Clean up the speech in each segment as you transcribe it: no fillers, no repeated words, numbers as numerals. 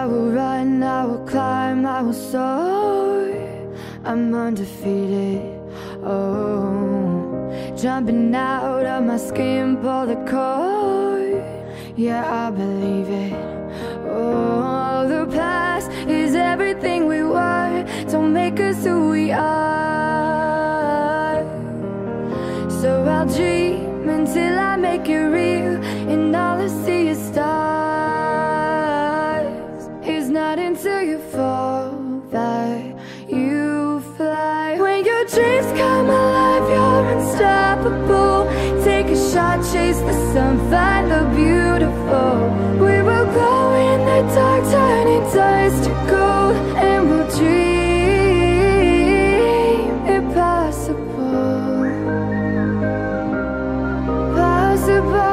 I will run, I will climb, I will soar. I'm undefeated, oh. Jumping out of my skin, pull the cord. Yeah, I believe it, oh. The past is everything we were. Don't make us who we are. So I'll dream until I make it real, and all I see is stars. Until you fall, that you fly. When your dreams come alive, you're unstoppable. Take a shot, chase the sun, find the beautiful. We will glow in the dark, turning dust to gold, and we'll dream impossible, possible.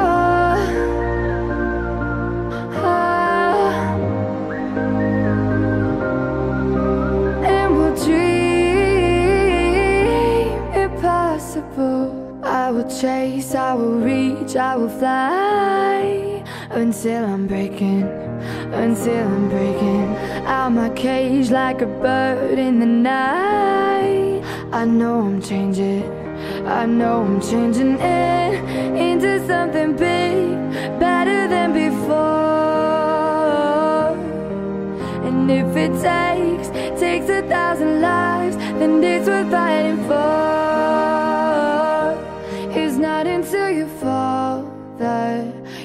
I will chase, I will reach, I will fly. Until I'm breaking out my cage like a bird in the night. I know I'm changing it into something big, better than before. And if it takes 1,000 lives, then it's worth fighting for. Not until you fall that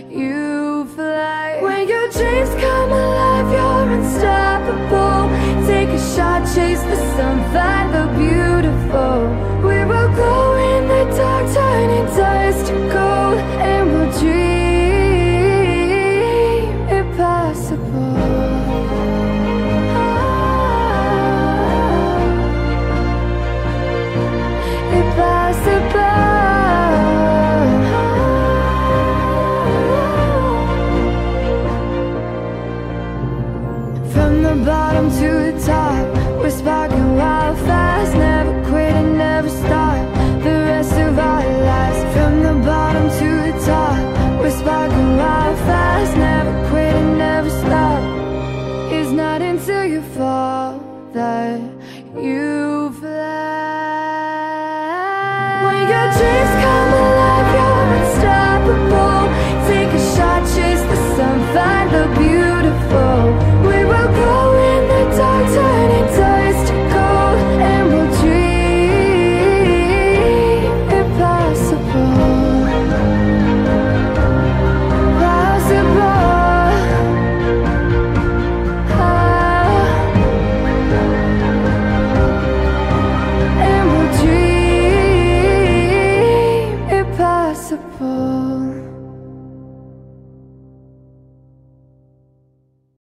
you fly. When your dreams come alive, you're unstoppable. Take a shot, chase the sun, find the beautiful. We will glow in the dark, turning dust to gold, and we'll dream impossible. Ah, impossible. Bottom to the top, we're sparking wild fast. Never quit and never stop the rest of our lives. From the bottom to the top, we're sparking wild fast. Never quit and never stop. It's not until you fall that you fly. When your dreams come alive, you're unstoppable. Take a shot, chase the sun, find the beautiful. Impossible.